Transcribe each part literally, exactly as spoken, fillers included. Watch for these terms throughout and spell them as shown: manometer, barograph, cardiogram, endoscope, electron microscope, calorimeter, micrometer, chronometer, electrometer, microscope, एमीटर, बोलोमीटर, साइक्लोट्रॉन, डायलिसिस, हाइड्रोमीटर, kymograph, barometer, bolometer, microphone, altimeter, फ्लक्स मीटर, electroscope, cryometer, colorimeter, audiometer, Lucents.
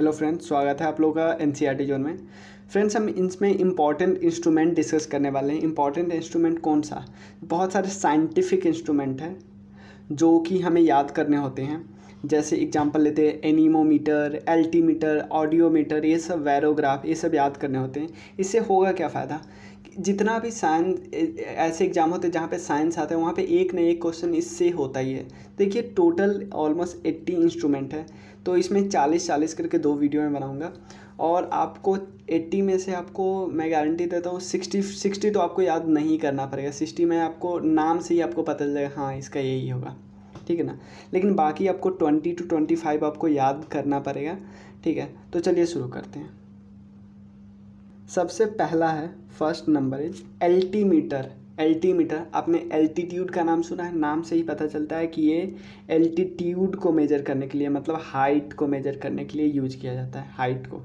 Hello friends, स्वागत है आप लोगों का N C E R T zone में। फ्रेंड्स, हम इसमें इम्पॉर्टेंट इंस्ट्रूमेंट डिस्कस करने वाले हैं। इम्पॉर्टेंट इंस्ट्रूमेंट कौन सा? बहुत सारे साइंटिफिक इंस्ट्रूमेंट हैं जो कि हमें याद करने होते हैं। जैसे एग्जांपल लेते हैं एनीमोमीटर, एल्टीमीटर, ऑडियोमीटर, ये सब, बैरोग्राफ, ये सब याद करने होते हैं। इससे होगा क्या फ़ायदा? जितना भी साइंस ऐसे एग्जाम होते हैं जहाँ पे साइंस आता है, वहाँ पे एक ना एक क्वेश्चन इससे होता ही है। देखिए, टोटल ऑलमोस्ट अस्सी इंस्ट्रूमेंट है, तो इसमें चालीस चालीस करके दो वीडियो में बनाऊँगा। और आपको अस्सी में से आपको मैं गारंटी देता हूँ साठ साठ तो आपको याद नहीं करना पड़ेगा। साठ में आपको नाम से ही आपको पता चलेगा, हाँ इसका यही होगा, ठीक है ना। लेकिन बाकी आपको बीस टू पच्चीस आपको याद करना पड़ेगा, ठीक है। तो चलिए शुरू करते हैं। सबसे पहला है, first number is altimeter. Altimeter, आपने एल्टीट्यूड का नाम सुना है, नाम से ही पता चलता है कि ये एल्टीट्यूड को मेजर करने के लिए, मतलब हाइट को मेजर करने के लिए यूज किया जाता है, हाइट को।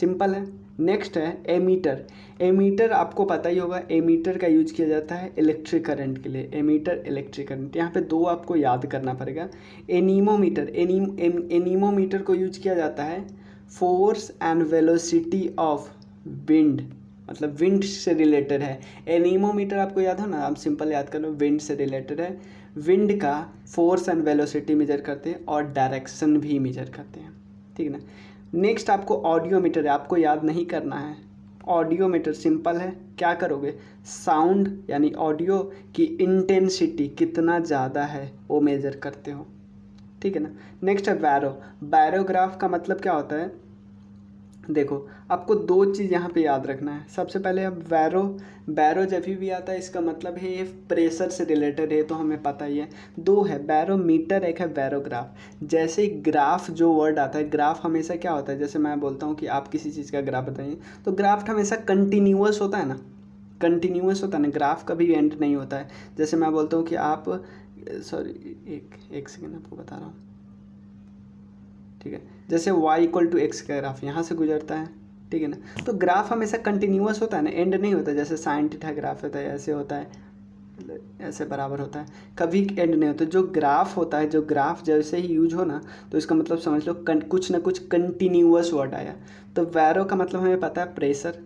सिंपल है। नेक्स्ट है एमीटर। एमीटर आपको पता ही होगा, एमीटर का यूज किया जाता है इलेक्ट्रिक करंट के लिए। एमीटर, इलेक्ट्रिक करंट, यहाँ पे दो आपको याद करना पड़ेगा। एनीमोमीटर, एनीमोमीटर को यूज किया जाता है force and velocity of wind, मतलब विंड से रिलेटेड है। एनीमोमीटर आपको याद हो ना, आप सिंपल याद कर लो, विंड से रिलेटेड है। विंड का फोर्स एंड वेलोसिटी मेजर करते हैं और डायरेक्शन भी मेजर करते हैं, ठीक है ना। नेक्स्ट आपको ऑडियोमीटर है, आपको याद नहीं करना है। ऑडियोमीटर सिंपल है, क्या करोगे, साउंड यानी ऑडियो की इंटेंसिटी कितना ज़्यादा है वो मेजर करते हो, ठीक है ना। नेक्स्ट है बैरो। बैरोग्राफ का मतलब क्या होता है? देखो, आपको दो चीज़ यहाँ पे याद रखना है। सबसे पहले अब बैरो बैरो जब भी आता है इसका मतलब है ये प्रेशर से रिलेटेड है, तो हमें पता ही है। दो है, बैरोमीटर एक है बैरोग्राफ। जैसे ग्राफ जो वर्ड आता है, ग्राफ हमेशा क्या होता है, जैसे मैं बोलता हूँ कि आप किसी चीज़ का ग्राफ बताइए, तो ग्राफ हमेशा कंटिन्यूअस होता है ना, कंटिन्यूअस होता है ना, ग्राफ कभी एंड नहीं होता है। जैसे मैं बोलता हूँ कि आप, सॉरी एक एक सेकेंड आपको बता रहा हूँ, ठीक है। जैसे y इक्वल टू एक्स का ग्राफ यहाँ से गुजरता है, ठीक है ना। तो ग्राफ हमेशा कंटिन्यूअस होता है ना, एंड नहीं होता। जैसे साइन थीटा ग्राफ होता है, ऐसे होता है, ऐसे बराबर होता है, कभी एंड नहीं होता। जो ग्राफ होता है, जो ग्राफ जैसे ही यूज हो ना, तो इसका मतलब समझ लो कुछ ना कुछ कंटिन्यूअस वर्ड आया। तो बैरो का मतलब हमें पता है प्रेशर,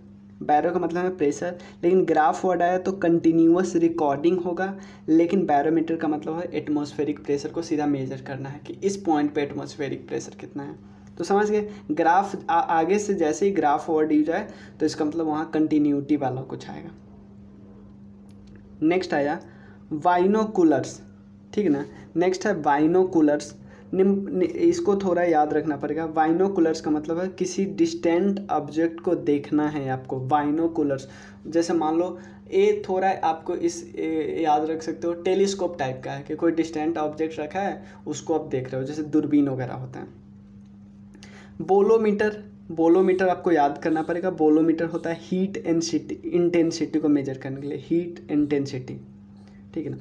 बैरो का मतलब है प्रेशर, लेकिन ग्राफ वर्ड आया तो कंटिन्यूअस रिकॉर्डिंग होगा। लेकिन बैरोमीटर का मतलब है एटमॉस्फेरिक प्रेशर को सीधा मेजर करना है कि इस पॉइंट पे एटमॉस्फेरिक प्रेशर कितना है। तो समझ गए, ग्राफ आ, आगे से जैसे ही ग्राफ वर्ड यूज आए तो इसका मतलब वहाँ कंटिन्यूटी वाला कुछ आएगा। नेक्स्ट आया बाइनोकुलर्स, ठीक है ना। नेक्स्ट है बाइनोकुलर्स। इसको थोड़ा याद रखना पड़ेगा। बाइनोकुलर्स का मतलब है किसी डिस्टेंट ऑब्जेक्ट को देखना है आपको, बाइनोकुलर्स। जैसे मान लो, ये थोड़ा आपको इस याद रख सकते हो, टेलीस्कोप टाइप का है कि कोई डिस्टेंट ऑब्जेक्ट रखा है उसको आप देख रहे हो, जैसे दूरबीन वगैरह होता है। बोलोमीटर, बोलोमीटर आपको याद करना पड़ेगा। बोलोमीटर होता है हीट इंटेंसिटी को मेजर करने के लिए, हीट इंटेंसिटी, ठीक है ना।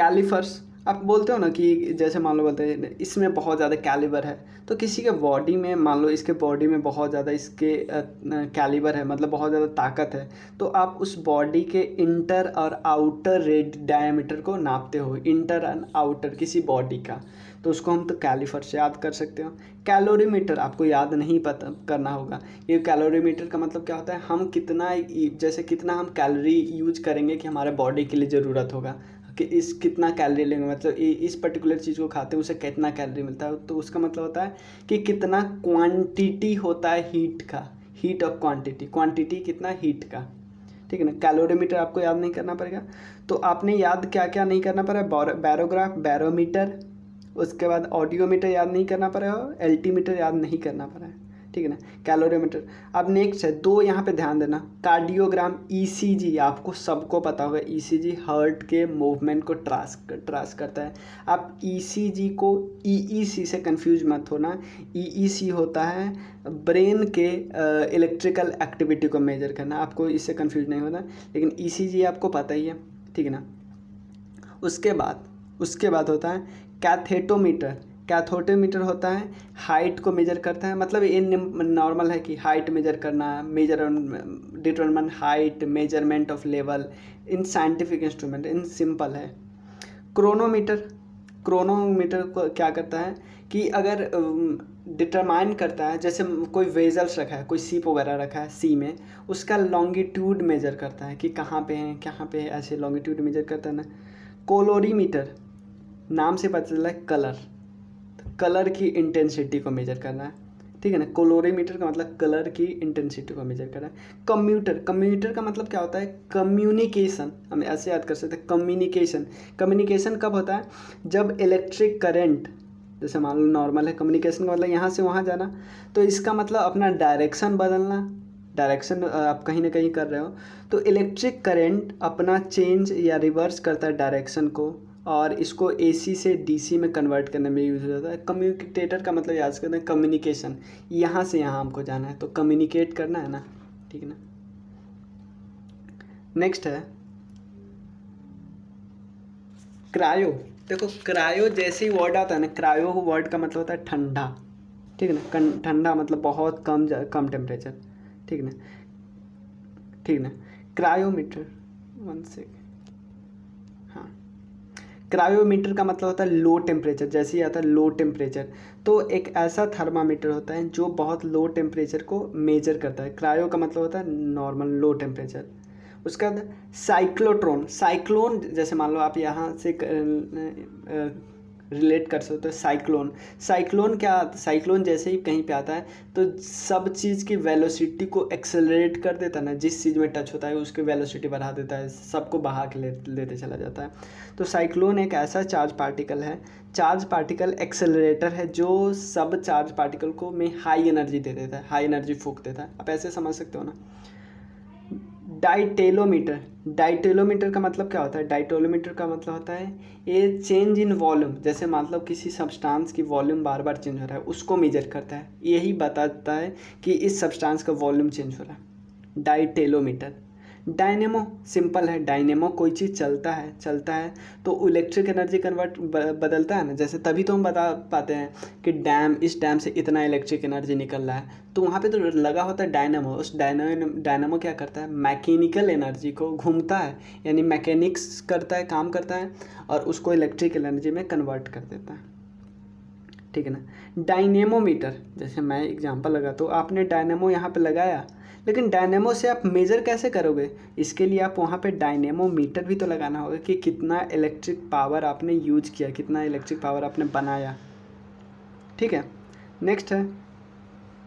कैलिपर्स, आप बोलते हो ना कि जैसे मान लो बोलते हैं इसमें बहुत ज़्यादा कैलिबर है, तो किसी के बॉडी में, मान लो इसके बॉडी में बहुत ज़्यादा इसके कैलिबर है, मतलब बहुत ज़्यादा ताकत है, तो आप उस बॉडी के इंटर और आउटर रेड डायमीटर को नापते हो, इंटर एंड आउटर किसी बॉडी का, तो उसको हम तो कैलिपर से याद कर सकते हो। कैलोरीमीटर आपको याद नहीं पता करना होगा। ये कैलोरीमीटर का मतलब क्या होता है, हम कितना, जैसे कितना हम कैलोरी यूज करेंगे कि हमारे बॉडी के लिए ज़रूरत होगा, कि इस कितना कैलोरी लेंगे, मतलब इस पर्टिकुलर चीज़ को खाते हैं उसे कितना कैलोरी मिलता है। तो उसका मतलब होता है कि कितना क्वांटिटी होता है हीट का, हीट ऑफ क्वांटिटी, क्वांटिटी कितना हीट का, ठीक है ना। कैलोरीमीटर आपको याद नहीं करना पड़ेगा। तो आपने याद क्या क्या नहीं करना पड़ेगा, बैरोग्राफ, बैरोमीटर, उसके बाद ऑडियोमीटर याद नहीं करना पड़ेगा, एल्टीमीटर याद नहीं करना पड़ेगा, ठीक है ना, कैलोरीमीटर। अब नेक्स्ट है, दो यहाँ पे ध्यान देना, कार्डियोग्राम, ई सी जी। आपको सबको पता होगा ई सी जी हार्ट के मूवमेंट को ट्रास ट्रास करता है। आप ई सी जी को ई ई सी से कंफ्यूज मत होना। ई ई सी होता है ब्रेन के इलेक्ट्रिकल एक्टिविटी को मेजर करना, आपको इससे कंफ्यूज नहीं होना। लेकिन ई सी जी आपको पता ही है, ठीक है ना। उसके बाद उसके बाद होता है कैथेटोमीटर। कैथेटोमीटर होता है हाइट को मेजर करता है, मतलब ये नॉर्मल है कि हाइट मेजर करना, measure determine height, measurement of level, in scientific instrument, in simple है। क्रोनोमीटर, क्रोनोमीटर को क्या करता है कि अगर डिटरमाइन करता है, जैसे कोई वेजल्स रखा है, कोई सीप वगैरह रखा है सी में, उसका लॉन्गिट्यूड मेजर करता है कि कहाँ पे है कहाँ पे है, ऐसे लॉन्गिट्यूड मेजर करता है ना। कोलोरीमीटर, नाम से पता चला है कलर, तो कलर की इंटेंसिटी को मेजर करना है, ठीक है ना। कलोरीमीटर का मतलब कलर की इंटेंसिटी को मेजर करना है। कम्यूटर, कम्यूटर का मतलब क्या होता है, कम्युनिकेशन, हम ऐसे याद कर सकते हैं कम्युनिकेशन। कम्युनिकेशन कब होता है, जब इलेक्ट्रिक करंट, जैसे मान लो नॉर्मल है कम्युनिकेशन का मतलब यहाँ से वहाँ जाना, तो इसका मतलब अपना डायरेक्शन बदलना, डायरेक्शन आप कहीं ना कहीं कर रहे हो, तो इलेक्ट्रिक करंट अपना चेंज या रिवर्स करता है डायरेक्शन को, और इसको एसी से डीसी में कन्वर्ट करने में यूज़ हो जाता है। कम्यूटेटर का मतलब याद करते हैं कम्युनिकेशन, यहाँ से यहाँ हमको जाना है तो कम्युनिकेट करना है ना, ठीक है ना। नेक्स्ट है क्रायो। देखो क्रायो जैसे ही वर्ड आता है ना, क्रायो वर्ड का मतलब होता है ठंडा, ठीक है ना। ठंडा मतलब बहुत कम कम टेम्परेचर, ठीक ना, ठीक ना। क्रायोमीटर, वन सेकेंड, हाँ, क्रायोमीटर का मतलब होता है लो टेम्परेचर, जैसे ही आता है लो टेम्परेचर, तो एक ऐसा थर्मामीटर होता है जो बहुत लो टेम्परेचर को मेजर करता है। क्रायो का मतलब होता है नॉर्मल लो टेम्परेचर। उसके बाद साइक्लोट्रॉन, साइक्लोन जैसे मान लो आप यहाँ से रिलेट कर सकते हो साइक्लोन। साइक्लोन क्या, साइक्लोन जैसे ही कहीं पे आता है तो सब चीज़ की वेलोसिटी को एक्सेलरेट कर देता है ना, जिस चीज़ में टच होता है उसकी वेलोसिटी बढ़ा देता है, सबको बहा के ले लेते चला जाता है। तो साइक्लोन एक ऐसा चार्ज पार्टिकल है, चार्ज पार्टिकल एक्सेलरेटर है, जो सब चार्ज पार्टिकल को में हाई एनर्जी दे देता है, हाई एनर्जी फूँक देता है, आप ऐसे समझ सकते हो ना। डाइटेलोमीटर, डाइटेलोमीटर का मतलब क्या होता है, डाइटेलोमीटर का मतलब होता है ये चेंज इन वॉल्यूम, जैसे मतलब किसी सब्सटेंस की वॉल्यूम बार बार चेंज हो रहा है उसको मेजर करता है, यही बताता है कि इस सब्सटेंस का वॉल्यूम चेंज हो रहा है, डाइटेलोमीटर। डायनेमो सिंपल है, डायनेमो कोई चीज़ चलता है चलता है तो इलेक्ट्रिक एनर्जी कन्वर्ट बदलता है ना, जैसे तभी तो हम बता पाते हैं कि डैम, इस डैम से इतना इलेक्ट्रिक एनर्जी निकल रहा है, तो वहाँ पे तो लगा होता है डायनेमो। उस डायनो डायनेमो क्या करता है, मैकेनिकल एनर्जी को घूमता है, यानी मैकेनिक्स करता है, काम करता है, और उसको इलेक्ट्रिक एनर्जी में कन्वर्ट कर देता है, ठीक है ना। डायनेमोमीटर, जैसे मैं एग्जांपल लगा तो आपने डायनेमो यहाँ पे लगाया, लेकिन डायनेमो से आप मेज़र कैसे करोगे, इसके लिए आप वहाँ पे डायनेमोमीटर भी तो लगाना होगा कि कितना इलेक्ट्रिक पावर आपने यूज किया, कितना इलेक्ट्रिक पावर आपने बनाया, ठीक है। नेक्स्ट है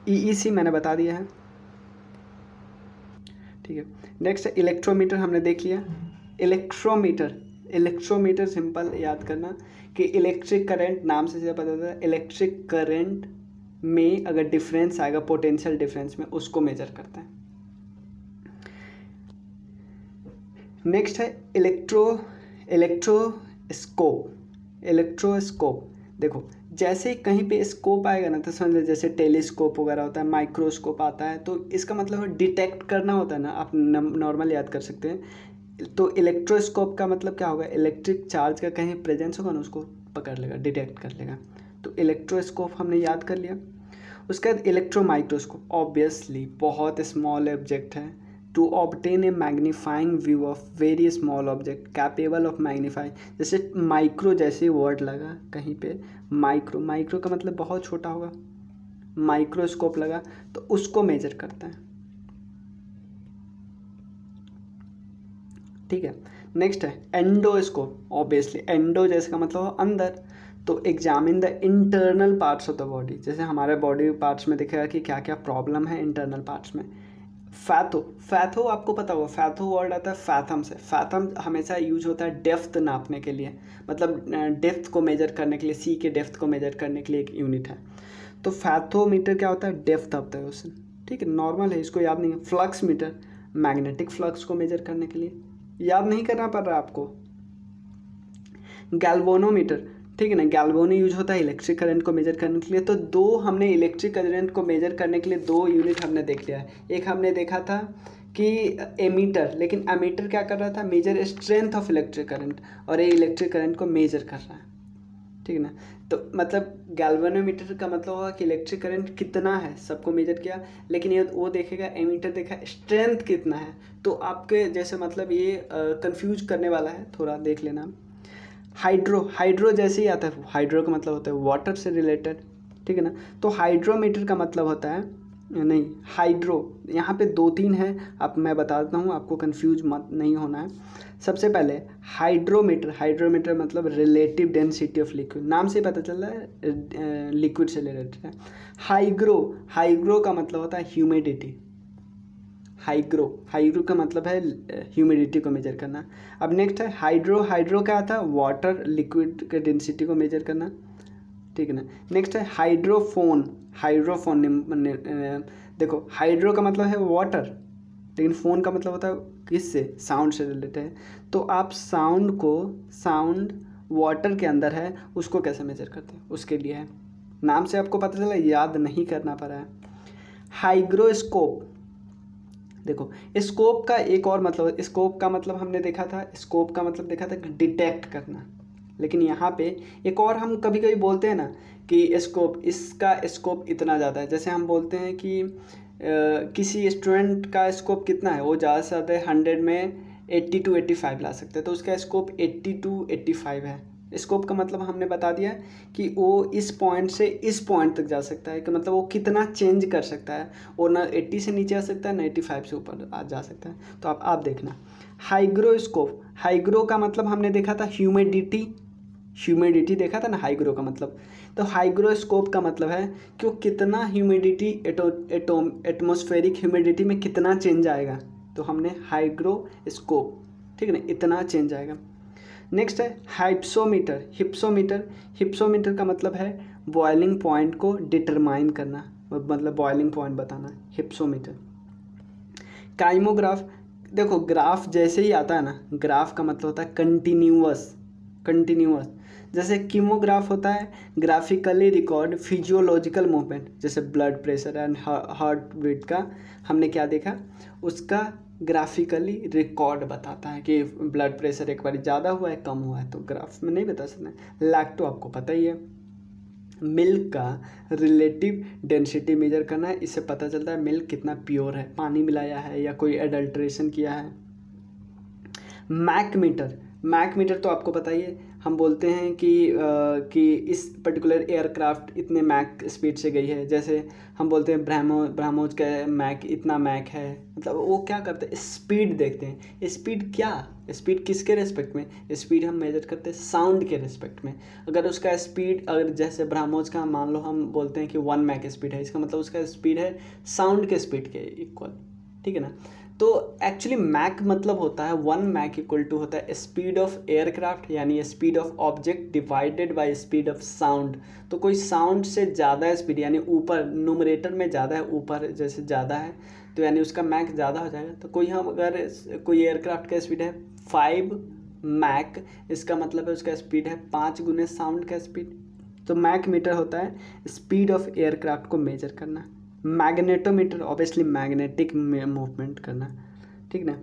ईईसी, मैंने बता दिया है, ठीक है। नेक्स्ट है इलेक्ट्रोमीटर, हमने देख लिया। इलेक्ट्रोमीटर, इलेक्ट्रोमीटर सिंपल याद करना कि इलेक्ट्रिक करंट, नाम से सीधा पता था, इलेक्ट्रिक करंट में अगर डिफरेंस आएगा पोटेंशियल डिफरेंस में, उसको मेजर करते हैं। नेक्स्ट है इलेक्ट्रो इलेक्ट्रोस्कोप। इलेक्ट्रोस्कोप देखो जैसे ही कहीं पे स्कोप आएगा ना, तो समझ लीजिए जैसे टेलीस्कोप वगैरह होता है, माइक्रोस्कोप आता है, तो इसका मतलब डिटेक्ट करना होता है ना, आप नॉर्मल याद कर सकते हैं। तो इलेक्ट्रोस्कोप का मतलब क्या होगा, इलेक्ट्रिक चार्ज का कहीं प्रेजेंस होगा ना, उसको पकड़ लेगा, डिटेक्ट कर लेगा। तो इलेक्ट्रोस्कोप हमने याद कर लिया। उसके बाद इलेक्ट्रो माइक्रोस्कोप, ऑब्वियसली बहुत स्मॉल ऑब्जेक्ट है। To obtain a magnifying view of very small object capable of magnifying, जैसे माइक्रो जैसे वर्ड लगा कहीं पे, माइक्रो, माइक्रो का मतलब बहुत छोटा होगा, माइक्रोस्कोप लगा तो उसको मेजर करता है, ठीक है। नेक्स्ट है एंडोस्कोप, ऑब्वियसली एंडो जैसे का मतलब अंदर, तो examine the internal parts of the body, जैसे हमारे बॉडी पार्ट्स में दिखेगा कि क्या क्या प्रॉब्लम है इंटरनल पार्ट्स में। फैथो, फैथो आपको पता होगा, फैथो वर्ड आता है फैथम से, फैथम हमेशा यूज होता है डेप्थ नापने के लिए, मतलब डेप्थ को मेजर करने के लिए, सी के डेप्थ को मेजर करने के लिए एक यूनिट है। तो फैथोमीटर क्या होता है, डेप्थ ऑफ द ओशन, ठीक है, नॉर्मल है, इसको याद नहीं है। फ्लक्स मीटर, मैग्नेटिक फ्लक्स को मेजर करने के लिए, याद नहीं करना पड़ रहा आपको। गैल्वेनोमीटर, ठीक है ना, गैल्वेनो यूज होता है इलेक्ट्रिक करंट को मेजर करने के लिए। तो दो हमने इलेक्ट्रिक करंट को मेजर करने के लिए दो यूनिट हमने देख लिया है। एक हमने देखा था कि एमीटर, लेकिन एमीटर क्या कर रहा था, measure strength of electric current, और ये इलेक्ट्रिक करंट को मेजर कर रहा है, ठीक है ना। तो मतलब गैल्वेनोमीटर का मतलब होगा कि इलेक्ट्रिक करंट कितना है सबको मेजर किया, लेकिन ये वो देखेगा एमीटर देखा स्ट्रेंथ कितना है, तो आपके जैसे मतलब ये कंफ्यूज करने वाला है, थोड़ा देख लेना। हाइड्रो हाइड्रो जैसे ही आता है, हाइड्रो का मतलब होता है वाटर से रिलेटेड, ठीक है ना। तो हाइड्रोमीटर का मतलब होता है, नहीं हाइड्रो, यहाँ पे दो तीन है, अब मैं बता देता हूँ, आपको कंफ्यूज मत नहीं होना है। सबसे पहले हाइड्रोमीटर, हाइड्रोमीटर मतलब रिलेटिव डेंसिटी ऑफ लिक्विड, नाम से पता चल रहा है लिक्विड से रिलेटेड है। हाइग्रो, हाइग्रो का मतलब होता है ह्यूमिडिटी, हाइग्रो, हाइग्रो का मतलब है ह्यूमिडिटी को मेजर करना। अब नेक्स्ट है हाइड्रो, हाइड्रो क्या था, वाटर लिक्विड के डेंसिटी को मेजर करना, ठीक है ना। नेक्स्ट है हाइड्रोफोन, हाइड्रोफोन देखो हाइड्रो का मतलब है वाटर, लेकिन फ़ोन का मतलब होता है किससे, साउंड से रिलेटेड है। तो आप साउंड को, साउंड वाटर के अंदर है, उसको कैसे मेजर करते हैं, उसके लिए है, नाम से आपको पता चला, याद नहीं करना पड़ा है। हाइग्रोस्कोप, देखो स्कोप का एक और मतलब, स्कोप का मतलब हमने देखा था, स्कोप का मतलब देखा था डिटेक्ट करना, लेकिन यहाँ पे एक और हम कभी कभी बोलते हैं ना कि स्कोप, इसका स्कोप इतना ज़्यादा है, जैसे हम बोलते हैं कि आ, किसी स्टूडेंट का स्कोप कितना है, वो ज़्यादा से ज़्यादा हंड्रेड में एट्टी टू एट्टी फाइव ला सकते हैं, तो उसका scope eighty two eighty five है। स्कोप का मतलब हमने बता दिया कि वो इस पॉइंट से इस पॉइंट तक जा सकता है, कि मतलब वो कितना चेंज कर सकता है, और ना अस्सी से नीचे आ सकता है, ना पचासी से ऊपर आ जा सकता है। तो आप आप देखना हाइग्रोस्कोप, हाइग्रो का मतलब हमने देखा था ह्यूमिडिटी, ह्यूमिडिटी देखा था ना हाइग्रो का मतलब। तो हाइग्रोस्कोप का मतलब है कि वो कितना ह्यूमिडिटी, एटोम एटमोस्फेरिक ह्यूमिडिटी में कितना चेंज आएगा, तो हमने हाइग्रोस्कोप, ठीक है ना, इतना चेंज आएगा। नेक्स्ट है हाइप्सोमीटर, हिप्सोमीटर, हिप्सोमीटर का मतलब है बॉइलिंग पॉइंट को डिटरमाइन करना, मतलब बॉइलिंग पॉइंट बताना, हिप्सोमीटर। काइमोग्राफ, देखो ग्राफ जैसे ही आता है ना, ग्राफ का मतलब होता है कंटिन्यूअस, कंटिन्यूअस, जैसे कीमोग्राफ होता है ग्राफिकली रिकॉर्ड फिजियोलॉजिकल मूवमेंट, जैसे blood pressure and heart beat का हमने क्या देखा, उसका ग्राफिकली रिकॉर्ड बताता है कि ब्लड प्रेशर एक बार ज़्यादा हुआ है कम हुआ है, तो ग्राफ में नहीं बता सकते। लैक्टो आपको पता ही है, मिल्क का रिलेटिव डेंसिटी मेजर करना है, इससे पता चलता है मिल्क कितना प्योर है, पानी मिलाया है या कोई एडल्ट्रेशन किया है। मैक मीटर, मैक मीटर तो आपको पता ही है, हम बोलते हैं कि आ, कि इस पर्टिकुलर एयरक्राफ्ट इतने मैक स्पीड से गई है, जैसे हम बोलते हैं ब्रह्मो ब्रह्मोस का मैक इतना मैक है, मतलब वो क्या करते हैं, स्पीड देखते हैं। स्पीड क्या, स्पीड किसके रेस्पेक्ट में, स्पीड हम मेजर करते हैं साउंड के रेस्पेक्ट में। अगर उसका स्पीड, अगर जैसे ब्रह्मोस का मान लो हम बोलते हैं कि वन मैक स्पीड है, इसका मतलब उसका स्पीड है साउंड के स्पीड के इक्वल, ठीक है ना। तो एक्चुअली मैक मतलब होता है, वन मैक इक्वल टू होता है स्पीड ऑफ एयरक्राफ्ट, यानी speed of object divided by speed of sound. तो कोई साउंड से ज़्यादा स्पीड, यानी ऊपर, न्यूमरेटर में ज़्यादा है, ऊपर जैसे ज़्यादा है, तो यानी उसका मैक ज़्यादा हो जाएगा। तो कोई हम अगर कोई एयरक्राफ्ट का स्पीड है फाइव मैक, इसका मतलब है उसका स्पीड है पाँच गुने साउंड का स्पीड। तो मैक मीटर होता है स्पीड ऑफ एयरक्राफ्ट को मेजर करना। मैग्नेटोमीटर, ऑब्वियसली मैग्नेटिक मूवमेंट करना, ठीक ना।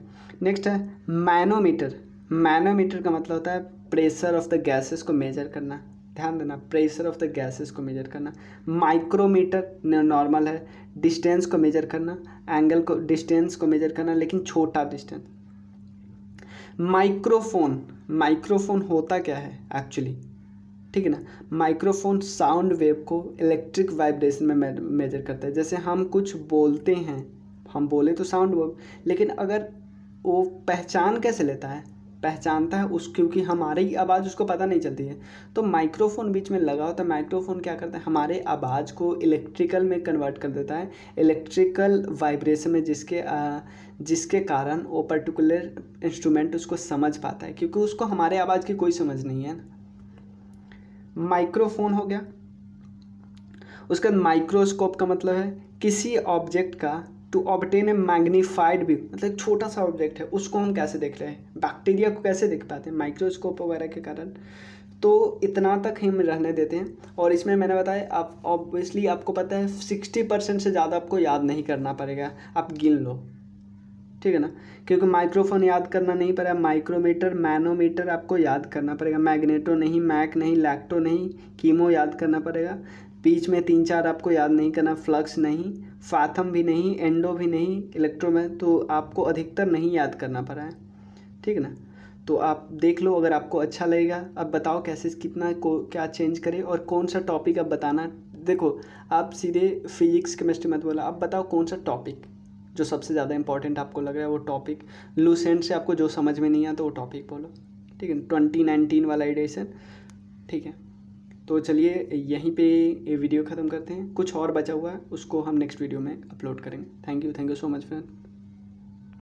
नेक्स्ट है मैनोमीटर, मैनोमीटर का मतलब होता है प्रेशर ऑफ द गैसेस को मेजर करना, ध्यान देना प्रेशर ऑफ द गैसेस को मेजर करना। माइक्रोमीटर नॉर्मल है, डिस्टेंस को मेजर करना, एंगल को, डिस्टेंस को मेजर करना, लेकिन छोटा डिस्टेंस। माइक्रोफोन, माइक्रोफोन होता क्या है एक्चुअली, ठीक है ना, माइक्रोफोन साउंड वेव को इलेक्ट्रिक वाइब्रेशन में मेजर करता है। जैसे हम कुछ बोलते हैं, हम बोले तो साउंड वेव, लेकिन अगर वो पहचान कैसे लेता है, पहचानता है उस, क्योंकि हमारी आवाज़ उसको पता नहीं चलती है, तो माइक्रोफोन बीच में लगा होता है। माइक्रोफोन क्या करता है, हमारे आवाज़ को इलेक्ट्रिकल में कन्वर्ट कर देता है, इलेक्ट्रिकल वाइब्रेशन में, जिसके आ, जिसके कारण वो पर्टिकुलर इंस्ट्रूमेंट उसको समझ पाता है, क्योंकि उसको हमारे आवाज़ की कोई समझ नहीं है ना। माइक्रोफोन हो गया। उसके बाद माइक्रोस्कोप का मतलब है किसी ऑब्जेक्ट का to obtain a magnified view, मतलब छोटा सा ऑब्जेक्ट है उसको हम कैसे देख रहे हैं, बैक्टीरिया को कैसे देख पाते हैं, माइक्रोस्कोप वगैरह के कारण। तो इतना तक हम रहने देते हैं, और इसमें मैंने बताया आप ऑब्वियसली आपको पता है सिक्सटी परसेंट से ज़्यादा आपको याद नहीं करना पड़ेगा, आप गिन लो, ठीक है ना, क्योंकि माइक्रोफोन याद करना नहीं पड़ेगा, माइक्रोमीटर मैनोमीटर आपको याद करना पड़ेगा, मैग्नेटो नहीं, मैक नहीं, लैक्टो नहीं, कीमो याद करना पड़ेगा, बीच में तीन चार आपको याद नहीं करना, फ्लक्स नहीं, फाथम भी नहीं, एंडो भी नहीं, इलेक्ट्रो में, तो आपको अधिकतर नहीं याद करना पड़ा है, ठीक है ना। तो आप देख लो, अगर आपको अच्छा लगेगा। अब बताओ कैसे, कितना को क्या चेंज करें और कौन सा टॉपिक आप बताना। देखो आप सीधे फिजिक्स केमिस्ट्री मत बोला, आप बताओ कौन सा टॉपिक जो सबसे ज़्यादा इंपॉर्टेंट आपको लग रहा है वो टॉपिक। लूसेंट से आपको जो समझ में नहीं आता वो टॉपिक बोलो, ठीक है। ट्वेंटी नाइनटीन वाला एडिशन, ठीक है। तो चलिए यहीं पे ये वीडियो ख़त्म करते हैं, कुछ और बचा हुआ है उसको हम नेक्स्ट वीडियो में अपलोड करेंगे। Thank you, thank you so much friend.